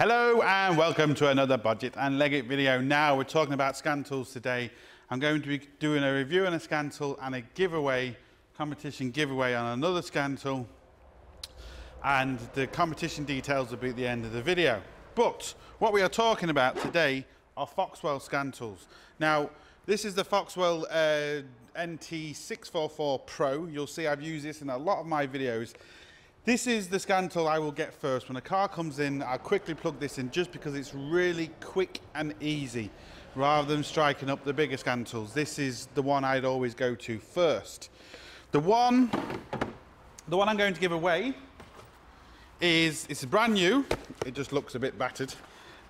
Hello and welcome to another Bodgit and Leggit video. Now we're talking about scan tools today. I'm going to be doing a review on a scan tool and a giveaway, competition giveaway on another scan tool. And the competition details will be at the end of the video. But what we are talking about today are Foxwell scan tools. Now this is the Foxwell NT644 Pro. You'll see I've used this in a lot of my videos. This is the scan tool I will get first. When a car comes in, I quickly plug this in just because it's really quick and easy. Rather than striking up the bigger scan tools, this is the one I'd always go to first. The one I'm going to give away is, it's brand new. It just looks a bit battered.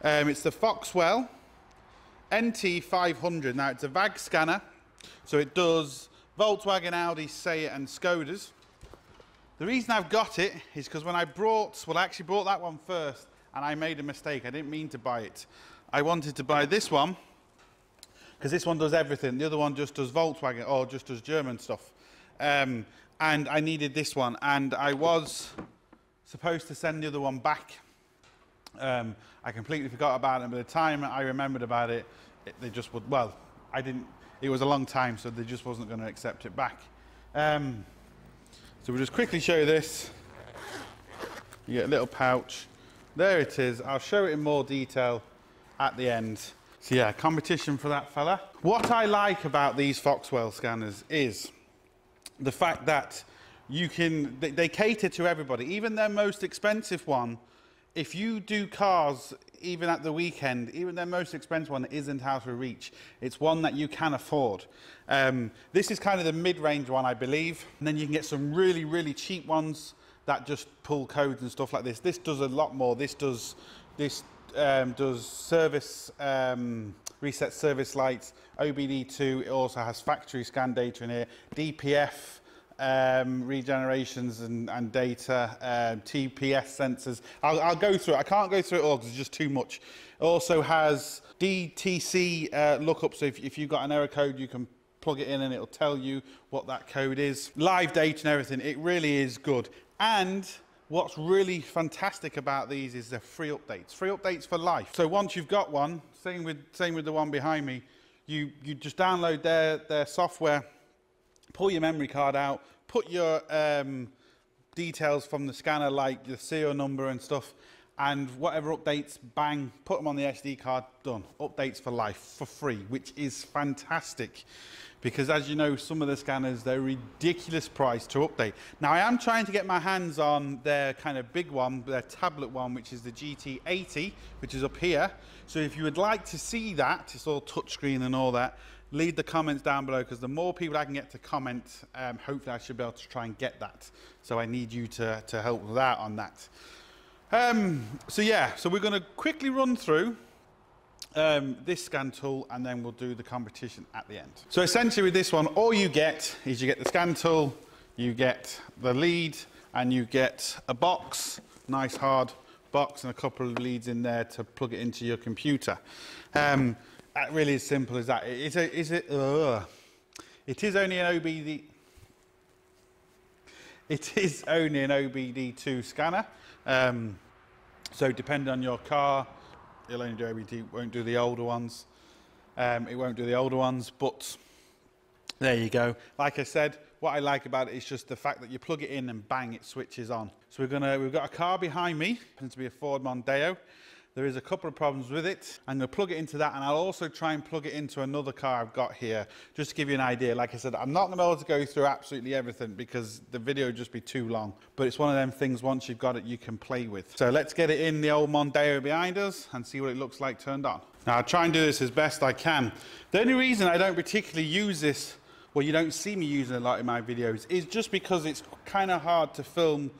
It's the Foxwell NT500. Now it's a VAG scanner, so it does Volkswagen, Audi, Seat and Skodas. The reason I've got it is because when I brought, well I actually brought that one first and I made a mistake. I didn't mean to buy it. I wanted to buy this one because this one does everything. The other one just does Volkswagen or just does German stuff. And I needed this one and I was supposed to send the other one back. I completely forgot about it. By the time I remembered about it, they just would, well, I didn't, it was a long time so they just wasn't going to accept it back. So we'll just quickly show you this. You get a little pouch. There it is. I'll show it in more detail at the end. So yeah, competition for that fella. What I like about these Foxwell scanners is the fact that you can, they cater to everybody. Even their most expensive one, if you do cars, even at the weekend, even their most expensive one isn't out of reach. It's one that you can afford. This is kind of the mid-range one, I believe. And then you can get some really, really cheap ones that just pull codes and stuff like this. This does a lot more. This does service, reset service lights, OBD2. It also has factory scan data in here, DPF. Regenerations and data, TPS sensors. I'll go through it. I can't go through it all because it's just too much. It also has DTC lookup, so if you've got an error code, you can plug it in and it'll tell you what that code is. Live data and everything. It really is good. And what's really fantastic about these is the free updates. Free updates for life. So once you've got one, same with the one behind me, you just download their software, pull your memory card out, put your details from the scanner, like the serial number and stuff, and whatever updates, bang, put them on the SD card, done. Updates for life, for free, which is fantastic. Because as you know, some of the scanners, they're ridiculous price to update. Now, I am trying to get my hands on their kind of big one, their tablet one, which is the GT80, which is up here. So if you would like to see that, it's all touchscreen and all that, leave the comments down below, because the more people I can get to comment, hopefully I should be able to try and get that. So I need you to help that on that. So yeah, so we're going to quickly run through this scan tool and then we'll do the competition at the end. So essentially with this one, all you get is you get the scan tool, you get the lead, and you get a box, nice hard box, and a couple of leads in there to plug it into your computer. That really is simple as that. It is only an OBD2 scanner. So depending on your car, it'll only do OBD2. It won't do the older ones. But there you go. Like I said, what I like about it is just the fact that you plug it in and bang, it switches on. So we've got a car behind me. It happens to be a Ford Mondeo. There is a couple of problems with it. I'm going to plug it into that, and I'll also try and plug it into another car I've got here, just to give you an idea. Like I said, I'm not going to be able to go through absolutely everything because the video would just be too long. But it's one of them things, once you've got it, you can play with. So let's get it in the old Mondeo behind us and see what it looks like turned on. Now, I'll try and do this as best I can. The only reason I don't particularly use this, well, you don't see me using it a lot in my videos, is just because it's kind of hard to film,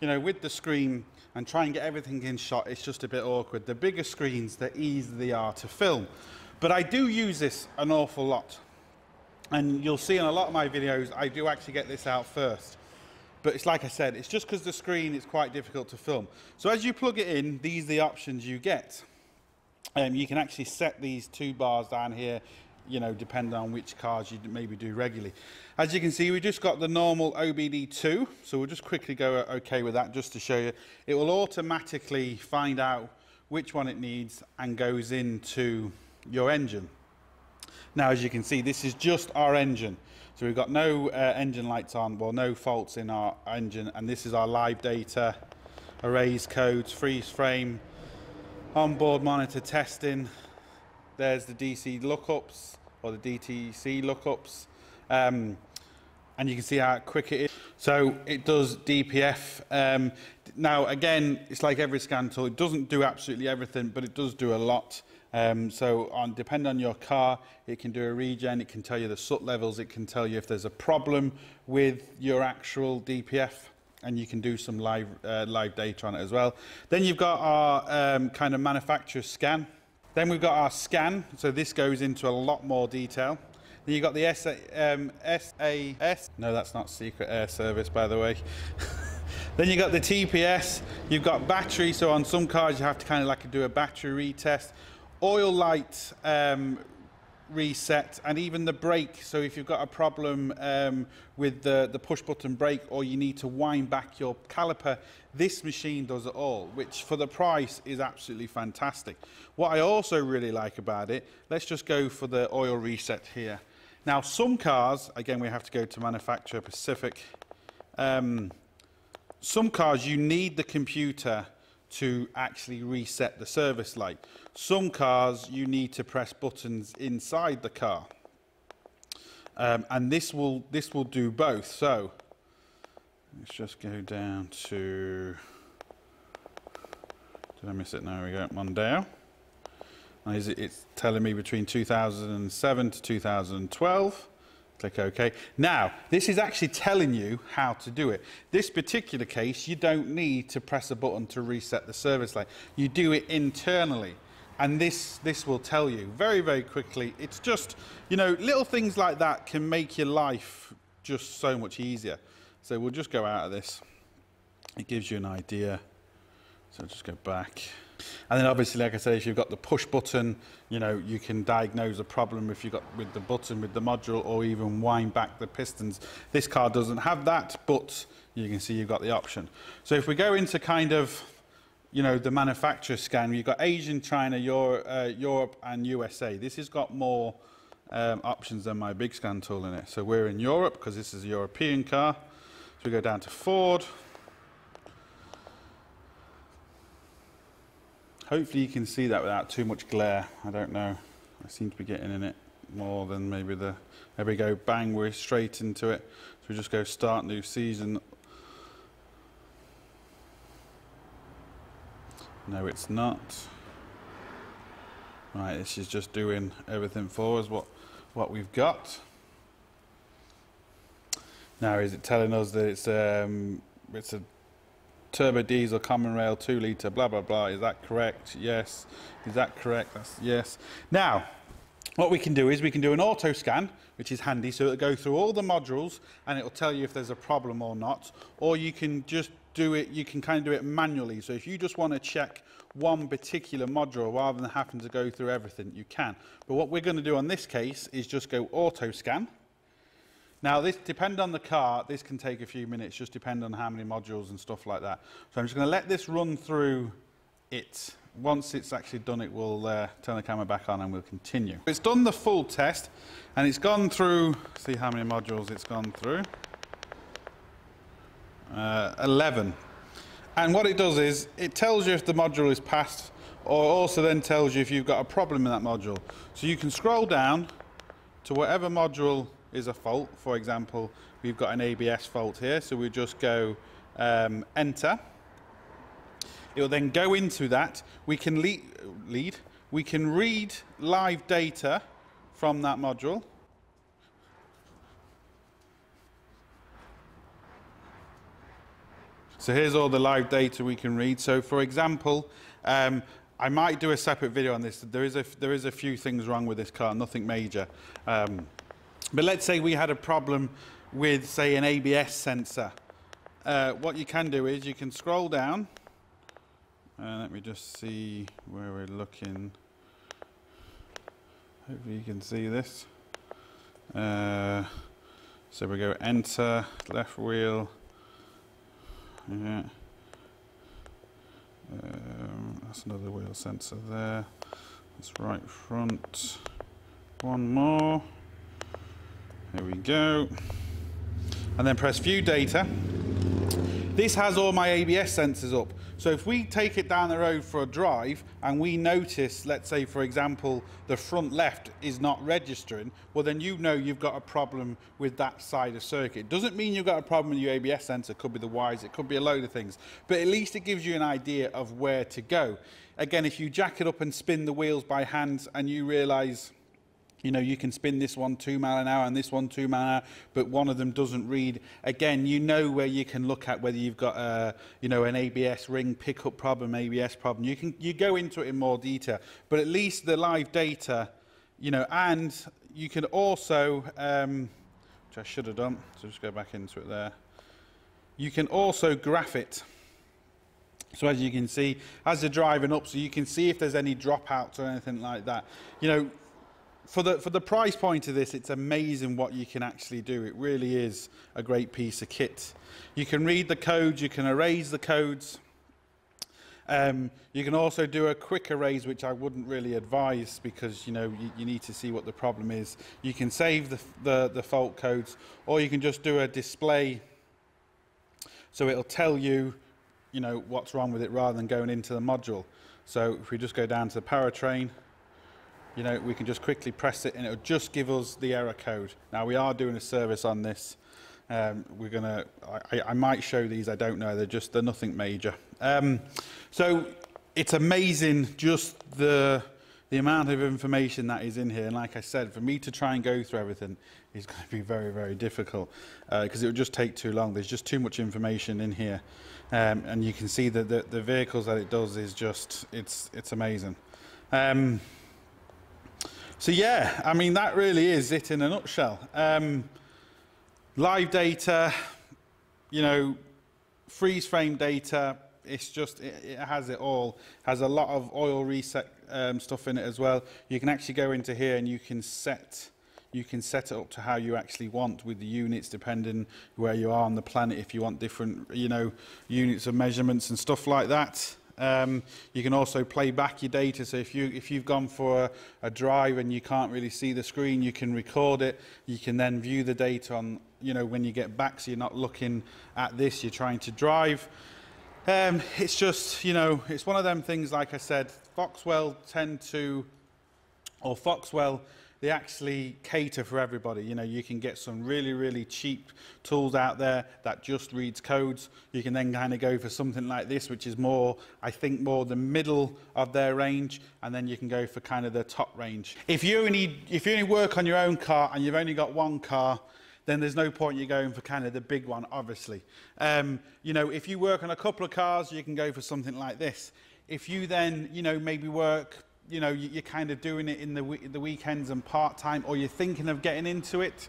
you know, with the screen and try and get everything in shot. It's just a bit awkward. The bigger screens, the easier they are to film. But I do use this an awful lot. And you'll see in a lot of my videos, I do actually get this out first. But it's like I said, it's just because the screen is quite difficult to film. So as you plug it in, these are the options you get. You can actually set these two bars down here, you know, depending on which cars you maybe do regularly. As you can see, we just got the normal OBD2, so we'll just quickly go okay with that just to show you. It will automatically find out which one it needs, and goes into your engine. Now, as you can see, this is just our engine. So we've got no engine lights on, well, no faults in our engine, and this is our live data, arrays, codes, freeze frame, onboard monitor testing. There's the DC lookups, or the DTC lookups, and you can see how quick it is. So it does DPF. Now, again, it's like every scan tool. It doesn't do absolutely everything, but it does do a lot. So depending on your car, it can do a regen, it can tell you the soot levels, it can tell you if there's a problem with your actual DPF, and you can do some live data on it as well. Then you've got our kind of manufacturer scan. Then we've got our scan, so this goes into a lot more detail. Then you've got the SAS, no, that's not Secret Air Service, by the way. Then you've got the TPS, you've got battery, so on some cars you have to kind of like do a battery retest, oil light reset, and even the brake. So if you've got a problem with the push button brake, or you need to wind back your caliper, this machine does it all, which for the price is absolutely fantastic. What I also really like about it, let's just go for the oil reset here. Now, some cars, again, we have to go to manufacturer specific. Some cars you need the computer to actually reset the service light. Some cars you need to press buttons inside the car, and this will do both. So let's just go down to, did I miss it? No, we got Mondeo. And it's telling me between 2007 to 2012. Click OK. Now, this is actually telling you how to do it. This particular case, you don't need to press a button to reset the service light. You do it internally, and this will tell you very, very quickly. It's just, you know, little things like that can make your life just so much easier. So we'll just go out of this. It gives you an idea. So just go back. And then obviously, like I said, if you've got the push button, you know, you can diagnose a problem if you've got with the button, with the module, or even wind back the pistons. This car doesn't have that, but you can see you've got the option. So if we go into kind of, you know, the manufacturer scan, you've got Asian, China, Europe and USA. This has got more options than my big scan tool in it. So we're in Europe because this is a European car. So we go down to Ford. Hopefully you can see that without too much glare. I don't know. I seem to be getting in it more than maybe the... There we go. Bang, we're straight into it. So we just go start new season. No, it's not. Right, this is just doing everything for us, what we've got. Now, is it telling us that it's a turbo diesel common rail 2 litre, blah blah blah? Is that correct? Yes. Is that correct? That's yes. Now, what we can do is we can do an auto scan, which is handy. So it'll go through all the modules and it'll tell you if there's a problem or not. Or you can just do it, you can kind of do it manually. So if you just want to check one particular module rather than having to go through everything, you can. But what we're going to do on this case is just go auto scan. Now, this, depend on the car, this can take a few minutes, just depend on how many modules and stuff like that. So I'm just going to let this run through it. Once it's actually done, it will turn the camera back on and we'll continue. It's done the full test and it's gone through, see how many modules it's gone through. 11. And what it does is it tells you if the module is passed, or also then tells you if you've got a problem in that module. So you can scroll down to whatever module is a fault. For example, we've got an ABS fault here, so we just go enter. It will then go into that. We can read live data from that module. So here's all the live data we can read. So for example, I might do a separate video on this. There is a few things wrong with this car, nothing major. But let's say we had a problem with, say, an ABS sensor. What you can do is you can scroll down. Let me just see where we're looking. Hopefully you can see this. So we go enter, left wheel. Yeah. That's another wheel sensor there. That's right front. One more. Here we go. And then press view data. This has all my ABS sensors up. So if we take it down the road for a drive and we notice, let's say for example, the front left is not registering, well then you know you've got a problem with that side of circuit. Doesn't mean you've got a problem with your ABS sensor, could be the wires, it could be a load of things, but at least it gives you an idea of where to go. Again, if you jack it up and spin the wheels by hand and you realise, you know, you can spin this one 2 mile an hour and this one 2 mile an hour, but one of them doesn't read. Again, you know where you can look at whether you've got a, you know, an ABS ring pickup problem, ABS problem. You go into it in more detail, but at least the live data, you know, and you can also, which I should have done, so just go back into it there. You can also graph it. So as you can see, as you're driving up, so you can see if there's any dropouts or anything like that. You know, for the price point of this, it's amazing what you can actually do. It really is a great piece of kit. You can read the codes, you can erase the codes. You can also do a quick erase, which I wouldn't really advise because, you know, you need to see what the problem is. You can save the fault codes, or you can just do a display so it'll tell you, you know, what's wrong with it rather than going into the module. So if we just go down to the powertrain, you know, we can just quickly press it and it'll just give us the error code. Now we are doing a service on this. We're gonna, I might show these, I don't know, they're nothing major. So it's amazing just the amount of information that is in here. And like I said, for me to try and go through everything is gonna be very, very difficult because it would just take too long. There's just too much information in here. And you can see that the vehicles that it does is just, it's amazing. So yeah, I mean, that really is it in a nutshell. Live data, you know, freeze frame data, it's just, it has it all. It has a lot of oil reset stuff in it as well. You can actually go into here and you can set it up to how you actually want with the units, depending where you are on the planet, if you want different, you know, units of measurements and stuff like that. You can also play back your data, so if you've gone for a drive and you can't really see the screen, you can record it. You can then view the data on, you know, when you get back, so you're not looking at this, you're trying to drive. It's just, you know, it's one of them things, like I said, Foxwell tend to, or Foxwell, they actually cater for everybody. You know, you can get some really, really cheap tools out there that just reads codes. You can then kind of go for something like this, which is more, I think, more the middle of their range, and then you can go for kind of the top range. If you only work on your own car and you've only got one car, then there's no point you going for kind of the big one, obviously. You know, if you work on a couple of cars, you can go for something like this. If you then, you know, maybe work, you know, you're kind of doing it in the weekends and part-time, or you're thinking of getting into it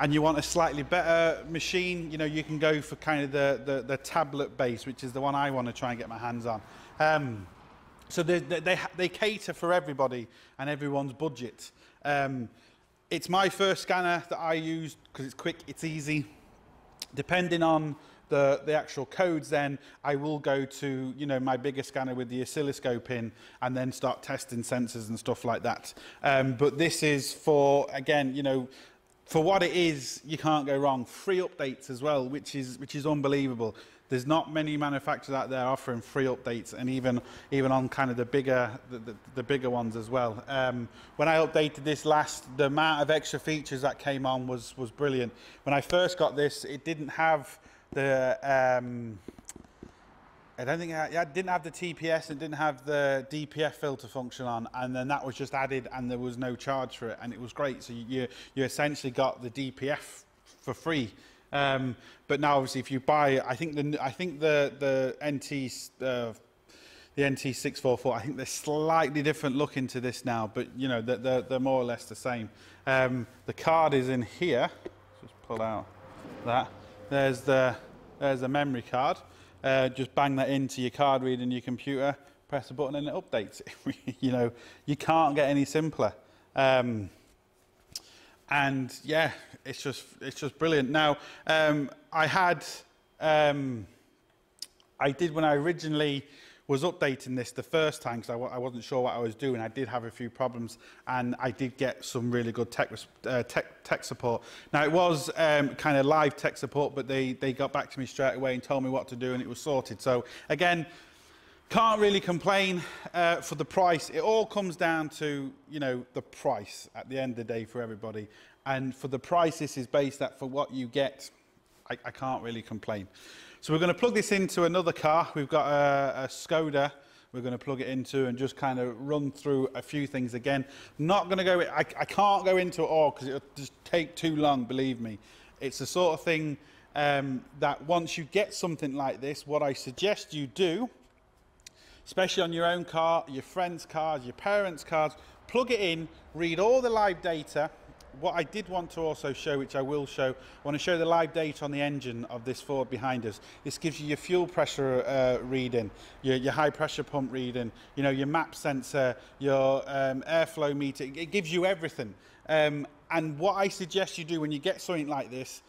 and you want a slightly better machine, you know, you can go for kind of the tablet base, which is the one I want to try and get my hands on. So they cater for everybody and everyone's budget. It's my first scanner that I used because it's quick, it's easy. Depending on the actual codes, then I will go to, you know, my bigger scanner with the oscilloscope in and then start testing sensors and stuff like that. But this is for, again, you know, for what it is, you can't go wrong. Free updates as well, which is unbelievable. There's not many manufacturers out there offering free updates, and even on kind of the bigger ones as well. When I updated this last, the amount of extra features that came on was brilliant. When I first got this, it didn't have the I didn't have the TPS and didn't have the DPF filter function on, and then that was just added, and there was no charge for it, and it was great. So you essentially got the DPF for free. But now, obviously, if you buy, I think the NT644, I think they're slightly different looking to this now, but you know they're more or less the same. The card is in here. Let's just pull out that. There's the memory card. Just bang that into your card reader in your computer. Press a button and it updates. You know, you can't get any simpler. And yeah, it's just brilliant. Now, I did when I originally was updating this the first time, because I wasn't sure what I was doing. I did have a few problems, and I did get some really good tech support. Now, it was kind of live tech support, but they got back to me straight away and told me what to do, and it was sorted. So again, can't really complain for the price. It all comes down to, you know, the price at the end of the day for everybody. And for the price this is based at, for what you get, I can't really complain. So we're going to plug this into another car. We've got a Skoda we're going to plug it into and just kind of run through a few things again. Not going to go, I can't go into it all because it'll just take too long, believe me. It's the sort of thing that once you get something like this, what I suggest you do, especially on your own car, your friend's cars, your parents' cars, plug it in, read all the live data. What I did want to also show, which I will show, I want to show the live data on the engine of this Ford behind us. This gives you your fuel pressure reading, your high pressure pump reading, you know, your map sensor, your airflow meter. It gives you everything. And what I suggest you do when you get something like this,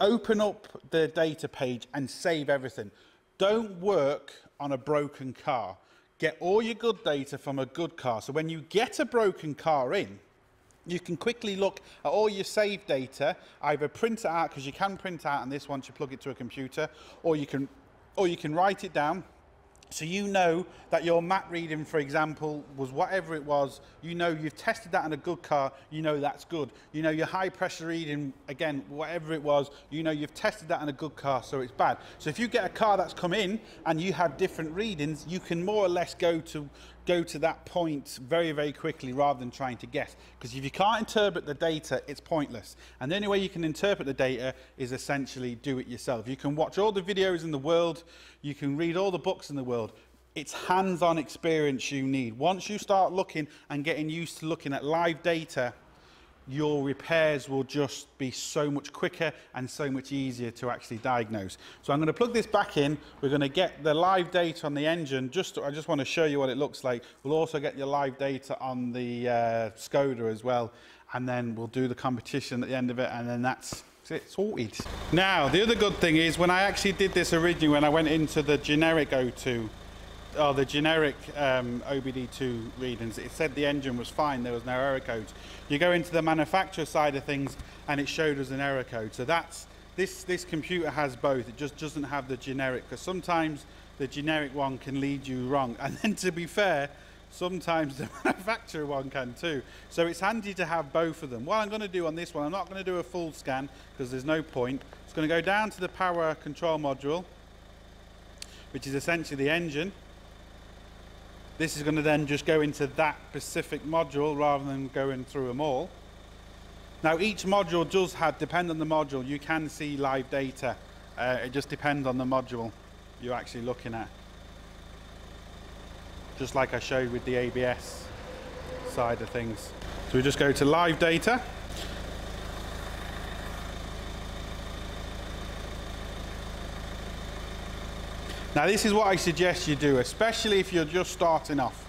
open up the data page and save everything. Don't work on a broken car. Get all your good data from a good car. So when you get a broken car in, you can quickly look at all your saved data, either print it out, because you can print out on this once you plug it to a computer, or you can write it down. So you know that your map reading, for example, was whatever it was. You know you've tested that in a good car, you know that's good. You know your high pressure reading, again, whatever it was, you know you've tested that in a good car, so it's bad. So if you get a car that's come in and you have different readings, you can more or less go to that point very, very quickly rather than trying to guess. Because if you can't interpret the data, it's pointless. And the only way you can interpret the data is essentially do it yourself. You can watch all the videos in the world, you can read all the books in the world. It's hands-on experience you need. Once you start looking and getting used to looking at live data, your repairs will just be so much quicker and so much easier to actually diagnose. So I'm going to plug this back in. We're going to get the live data on the engine. I just want to show you what it looks like. We'll also get your live data on the Skoda as well. And then we'll do the competition at the end of it. And then that's it, sorted. Now, the other good thing is when I actually did this originally, when I went into the generic O2, or the generic OBD2 readings, it said the engine was fine, there was no error code. You go into the manufacturer side of things and it showed us an error code. So that's, this computer has both, it just doesn't have the generic, because sometimes the generic one can lead you wrong. And then to be fair, sometimes the manufacturer one can too. So it's handy to have both of them. What I'm going to do on this one, I'm not going to do a full scan because there's no point. It's going to go down to the power control module, which is essentially the engine. This is going to then just go into that specific module rather than going through them all. Now, each module does have, depend on the module, you can see live data. It just depends on the module you're actually looking at. Just like I showed with the ABS side of things. So we just go to live data. Now, this is what I suggest you do, especially if you're just starting off.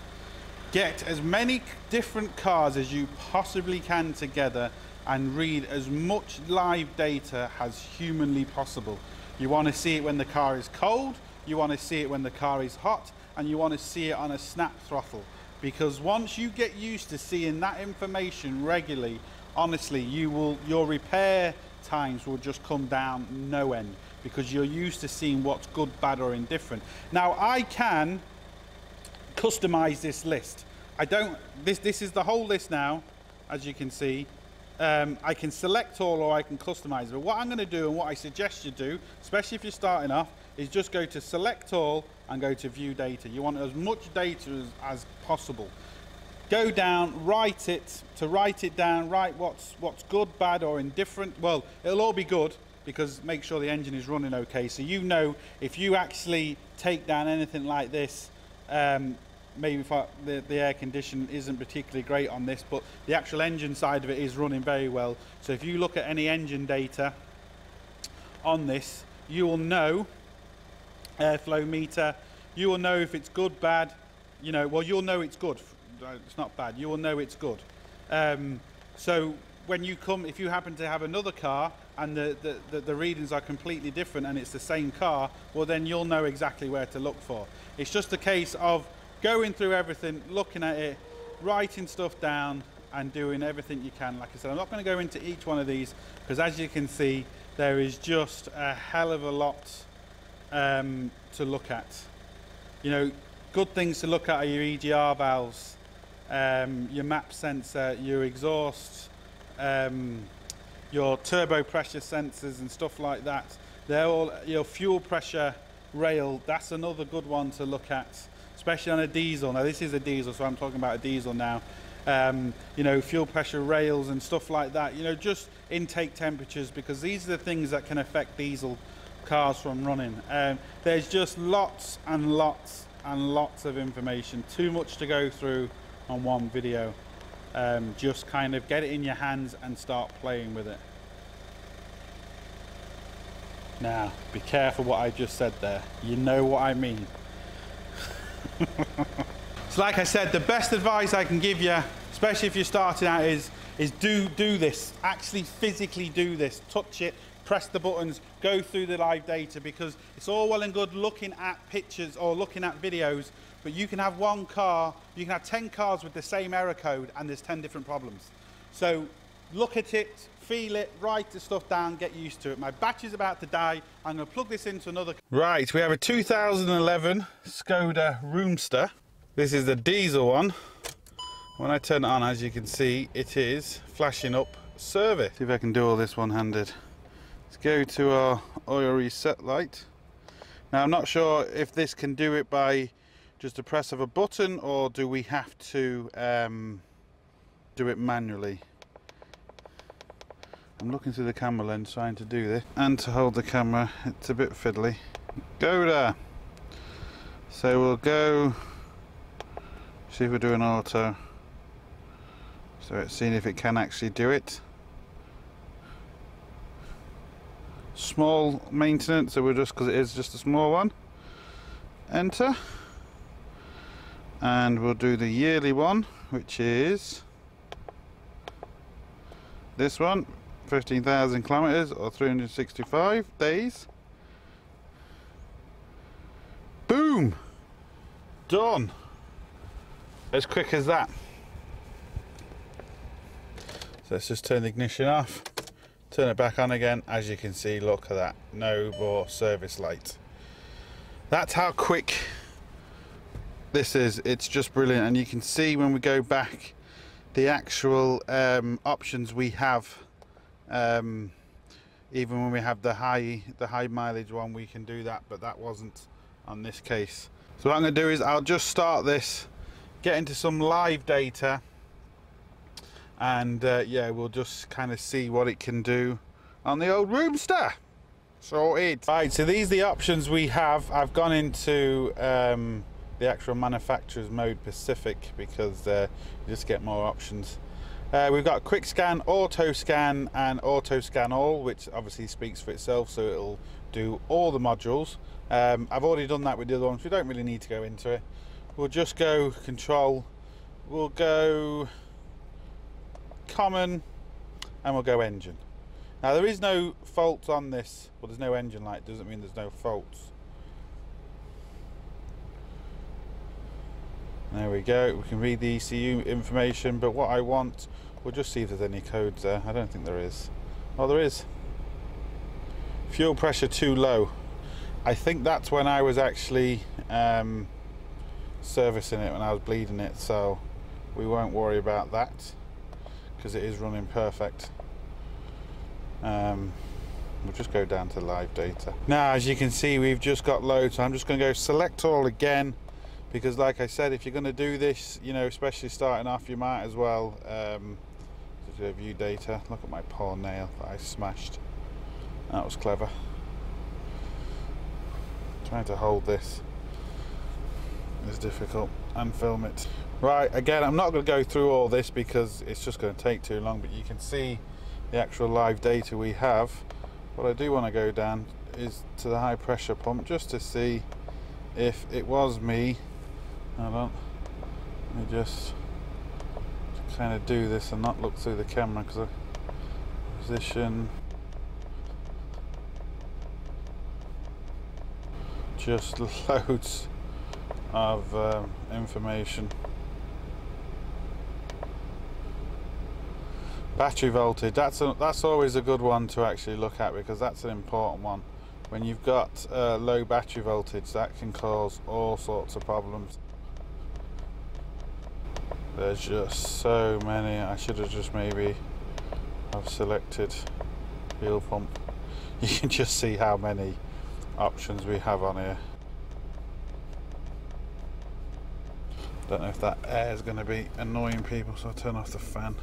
Get as many different cars as you possibly can together and read as much live data as humanly possible. You want to see it when the car is cold, you want to see it when the car is hot, and you want to see it on a snap throttle. Because once you get used to seeing that information regularly, honestly, your repair times will just come down no end, because you're used to seeing what's good, bad, or indifferent. Now, I can customize this list. This is the whole list now, as you can see. I can select all or I can customize. But what I'm going to do, and what I suggest you do, especially if you're starting off, is just go to select all and go to view data. You want as much data as possible. Go down, write it. To write it down, write what's good, bad, or indifferent. Well, it'll all be good, because make sure the engine is running okay. So you know, if you actually take down anything like this, maybe if the air condition isn't particularly great on this, but the actual engine side of it is running very well. So if you look at any engine data on this, you will know airflow meter, you will know if it's good, bad, you know, well, you'll know it's good. It's not bad, you will know it's good. So when you come, if you happen to have another car and the readings are completely different and it's the same car, well then you'll know exactly where to look for. It's just a case of going through everything, looking at it, writing stuff down and doing everything you can. Like I said, I'm not going to go into each one of these because as you can see, there is just a hell of a lot to look at. You know, good things to look at are your EGR valves, your MAP sensor, your exhaust, your turbo pressure sensors and stuff like that. They're all your fuel pressure rail. That's another good one to look at, especially on a diesel. Now this is a diesel, so I'm talking about a diesel now. You know, fuel pressure rails and stuff like that, you know, just intake temperatures, because these are the things that can affect diesel cars from running. There's just lots and lots and lots of information, too much to go through on one video. Just kind of get it in your hands and start playing with it. Now, be careful what I just said there. You know what I mean. So like I said, the best advice I can give you, especially if you're starting out, is do this. Actually physically do this. Touch it, press the buttons, go through the live data, because it's all well and good looking at pictures or looking at videos, but you can have one car, you can have 10 cars with the same error code and there's 10 different problems. So look at it, feel it, write the stuff down, get used to it. My battery's about to die. I'm going to plug this into another. Right, we have a 2011 Skoda Roomster. This is the diesel one. When I turn it on, as you can see, it is flashing up service. See if I can do all this one-handed. Let's go to our oil reset light. Now, I'm not sure if this can do it by just a press of a button, or do we have to do it manually? I'm looking through the camera lens trying to do this. And to hold the camera, it's a bit fiddly. Go there. So we'll go. See if we're doing auto. So it's seeing if it can actually do it. Small maintenance, so we're just, because it is just a small one. Enter. And we'll do the yearly one, which is this one, 15,000 kilometers or 365 days. Boom! Done! As quick as that. So let's just turn the ignition off, turn it back on again. As you can see, look at that, no more service light. That's how quick this is. It's just brilliant. And you can see when we go back the actual options we have, even when we have the high mileage one, we can do that, but that wasn't on this case. So what I'm going to do is I'll just start this, get into some live data, and yeah, we'll just kind of see what it can do on the old Roomster. Sorted. Right, so these are the options we have. I've gone into the actual manufacturer's mode Pacific, because you just get more options. We've got quick scan, auto scan and auto scan all, which obviously speaks for itself, so it'll do all the modules. I've already done that with the other ones, we don't really need to go into it. We'll just go control, we'll go common, and we'll go engine. Now there is no fault on this, well there's no engine light, doesn't mean there's no faults. There we go, we can read the ECU information, but what I want, we'll just see if there's any codes there. I don't think there is. Oh, there is. Fuel pressure too low. I think that's when I was actually servicing it, when I was bleeding it, so we won't worry about that because it is running perfect. We'll just go down to live data. Now as you can see, we've just got loads, so I'm just going to go select all again, because like I said, if you're going to do this, you know, especially starting off, you might as well view data. Look at my poor nail that I smashed, that was clever. I'm trying to hold this, it's difficult, and film it. Right, again, I'm not going to go through all this because it's just going to take too long, but you can see the actual live data we have. What I do want to go down is to the high pressure pump, just to see if it was me. Hold on, let me just kind of do this and not look through the camera, because I position, just loads of information. Battery voltage, that's always a good one to actually look at, because that's an important one. When you've got low battery voltage, that can cause all sorts of problems. There's just so many. I should have just maybe have selected fuel pump. You can just see how many options we have on here. Don't know if that air is going to be annoying people, so I'll turn off the fan.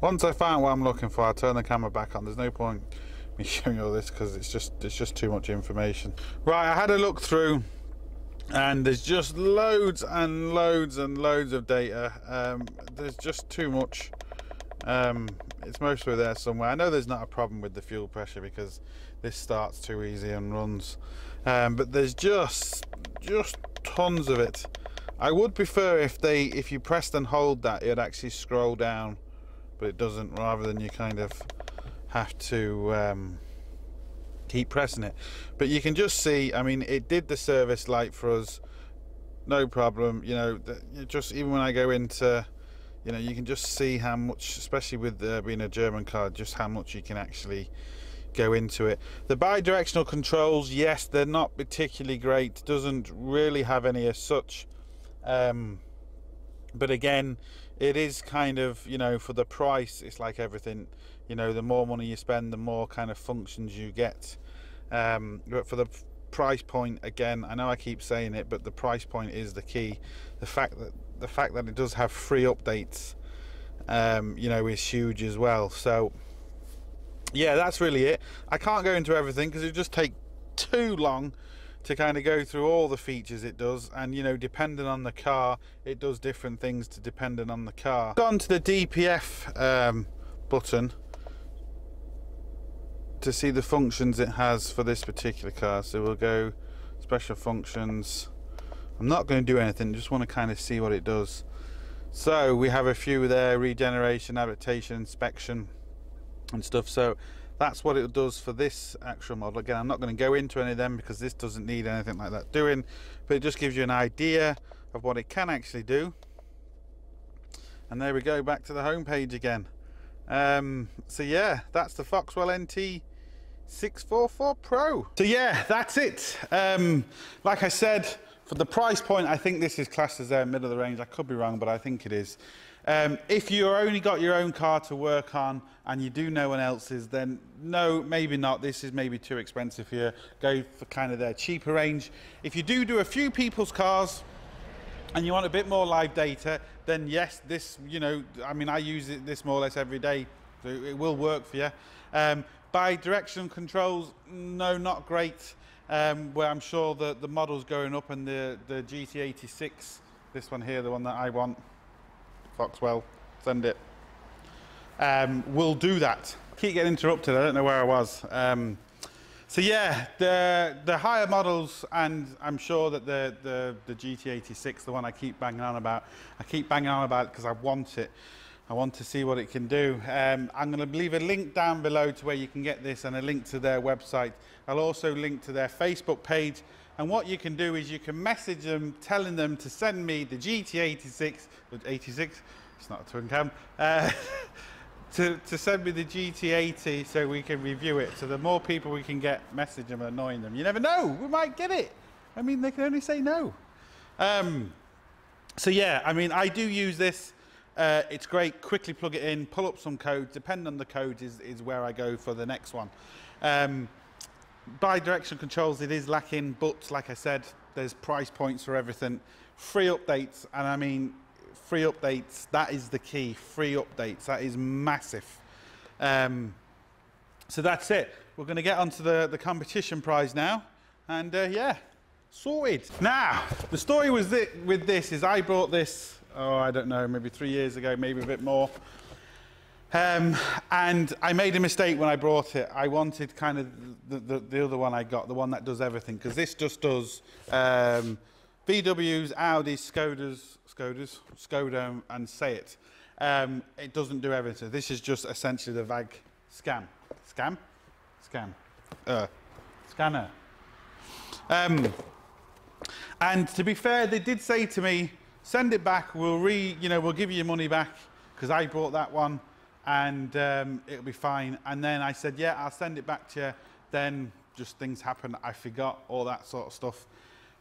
Once I find what I'm looking for, I turn the camera back on. There's no point me showing you all this because it's just too much information. Right, I had a look through, and there's just loads and loads and loads of data. There's just too much. It's mostly there somewhere. I know there's not a problem with the fuel pressure because this starts too easy and runs, but there's just tons of it. I would prefer if you pressed and hold that, it'd actually scroll down. But it doesn't, rather than you kind of have to keep pressing it. But you can just see, I mean, it did the service light for us, no problem. You know, just even when I go into, you know, you can just see how much, especially with being a German car, just how much you can actually go into it. The bi-directional controls, yes, they're not particularly great, doesn't really have any as such, but again, it is kind of, you know, for the price, it's like everything, you know, the more money you spend, the more kind of functions you get. But for the price point, again, I know I keep saying it, but the price point is the key. The fact that it does have free updates, you know, is huge as well. So yeah, that's really it. I can't go into everything because it would just take too long to kind of go through all the features it does, and you know, depending on the car, it does different things to depending on the car. Gone to the DPF button to see the functions it has for this particular car. So we'll go special functions. I'm not going to do anything, just want to kind of see what it does. So we have a few there: regeneration, adaptation, inspection and stuff. So that's what it does for this actual model. Again, I'm not going to go into any of them because this doesn't need anything like that doing, but it just gives you an idea of what it can actually do. And there we go, back to the home page again. So yeah, that's the Foxwell NT644 Pro. So yeah, that's it. Like I said, for the price point, I think this is classed as their middle of the range. I could be wrong, but I think it is. If you only got your own car to work on and you do no one else's, then no, maybe not. This is maybe too expensive for you. Go for kind of their cheaper range. If you do a few people's cars and you want a bit more live data, then yes, this, you know, I mean, I use it this more or less every day, so it will work for you. Bi-directional controls, no, not great. Where I'm sure the model's going up, and the GT86, this one here, the one that I want, Foxwell, send it, will do that. Keep getting interrupted, I don't know where I was. So yeah, the higher models, and I'm sure that the GT86, the one I keep banging on about, because I want it. I want to see what it can do. I'm going to leave a link down below to where you can get this, and a link to their website. I'll also link to their Facebook page. And what you can do is you can message them, telling them to send me the GT86, it's not a twin cam, to send me the GT80 so we can review it. So the more people we can get, message them, annoying them. You never know, we might get it. I mean, they can only say no. So yeah, I mean, I do use this. It's great, quickly plug it in, pull up some code, depending on the code is where I go for the next one. Bi-directional controls, it is lacking, but like I said, there's price points for everything. Free updates, and I mean, free updates, that is the key. Free updates, that is massive. So that's it. We're going to get onto the competition prize now, and yeah, sorted. Now, the story was with this is I brought this, oh, I don't know, maybe 3 years ago, maybe a bit more. And I made a mistake when I brought it. I wanted kind of the other one I got, the one that does everything, because this just does VWs, Audis, Skoda and Seat. It doesn't do everything. This is just essentially the VAG scanner. And to be fair, they did say to me, send it back, we'll give you your money back, because I bought that one, and it'll be fine. And then I said, yeah, I'll send it back to you. Then just things happened, I forgot, all that sort of stuff.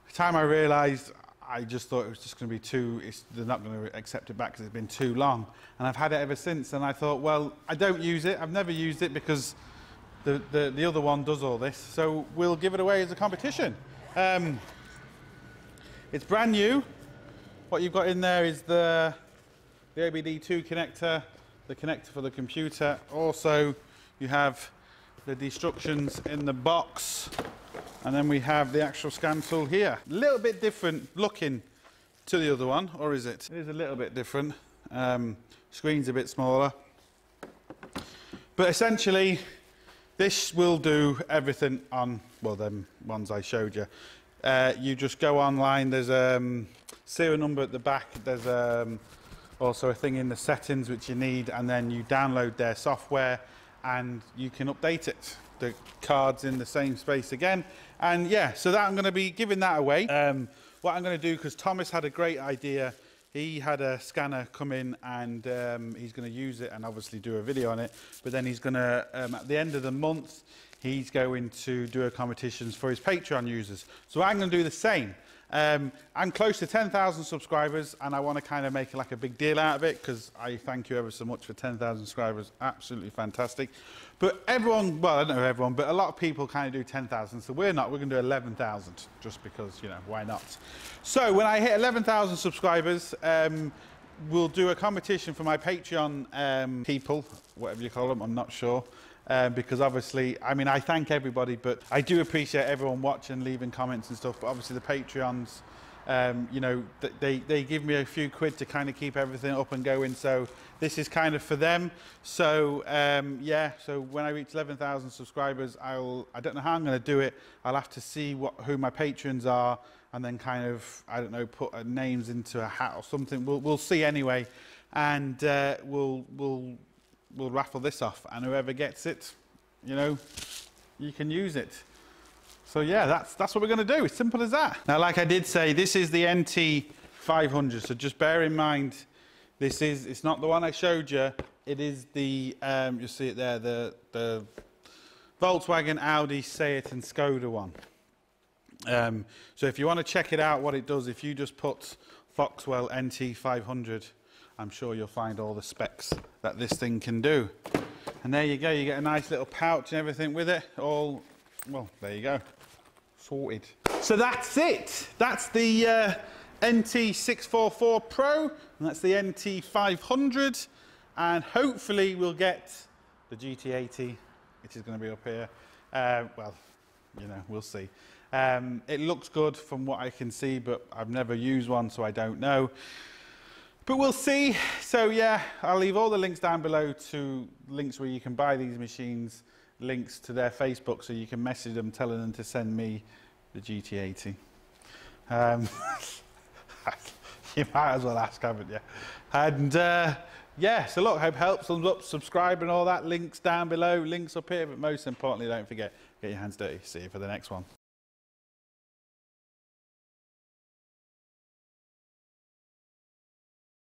By the time I realised, I just thought it was just going to be they're not going to accept it back because it's been too long. And I've had it ever since, and I thought, well, I don't use it, I've never used it, because the other one does all this, so we'll give it away as a competition. It's brand new. What you've got in there is the OBD2 connector, the connector for the computer. Also, you have the destructions in the box, and then we have the actual scan tool here. A little bit different looking to the other one, or is it? It is a little bit different. Screen's a bit smaller. But essentially, this will do everything on, well, them ones I showed you. You just go online, there's a serial number at the back, there's also a thing in the settings which you need, and then you download their software and you can update it. The card's in the same space again. And yeah, so that I'm going to be giving that away. What I'm going to do, because Thomas had a great idea, he had a scanner come in, and he's going to use it and obviously do a video on it, but then he's going to, at the end of the month, he's going to do a competition for his Patreon users. So I'm going to do the same. I'm close to 10,000 subscribers, and I want to kind of make like a big deal out of it, because I thank you ever so much for 10,000 subscribers. Absolutely fantastic. But everyone, well, I don't know everyone, but a lot of people kind of do 10,000, so we're not. We're going to do 11,000, just because, you know, why not? So when I hit 11,000 subscribers, we'll do a competition for my Patreon people, whatever you call them, I'm not sure. Because obviously, I mean, I thank everybody, but I do appreciate everyone watching, leaving comments and stuff. But obviously the Patreons, you know, they give me a few quid to kind of keep everything up and going. So this is kind of for them. So yeah, so when I reach 11,000 subscribers, I don't know how I'm going to do it. I'll have to see who my patrons are, and then kind of, I don't know, put names into a hat or something. We'll see anyway, and we'll raffle this off, and whoever gets it, you know, you can use it. So yeah, that's what we're going to do. It's simple as that. Now, like I did say, this is the NT500, so just bear in mind, it's not the one I showed you. It is the you see it there, the Volkswagen, Audi, Seat and Skoda one. So if you want to check it out, what it does, if you just put Foxwell NT500, I'm sure you'll find all the specs that this thing can do. And there you go, you get a nice little pouch and everything with it. All, well, there you go, sorted. So that's it. That's the NT644 Pro, and that's the NT500. And hopefully we'll get the GT80, which is going to be up here. Well, you know, we'll see. It looks good from what I can see, but I've never used one, so I don't know. But we'll see. So yeah, I'll leave all the links down below to links where you can buy these machines, links to their Facebook, so you can message them telling them to send me the GT80. You might as well ask, haven't you? And yeah, so look, hope helps. Thumbs up, subscribe and all that. Links down below, links up here. But most importantly, don't forget, get your hands dirty. See you for the next one.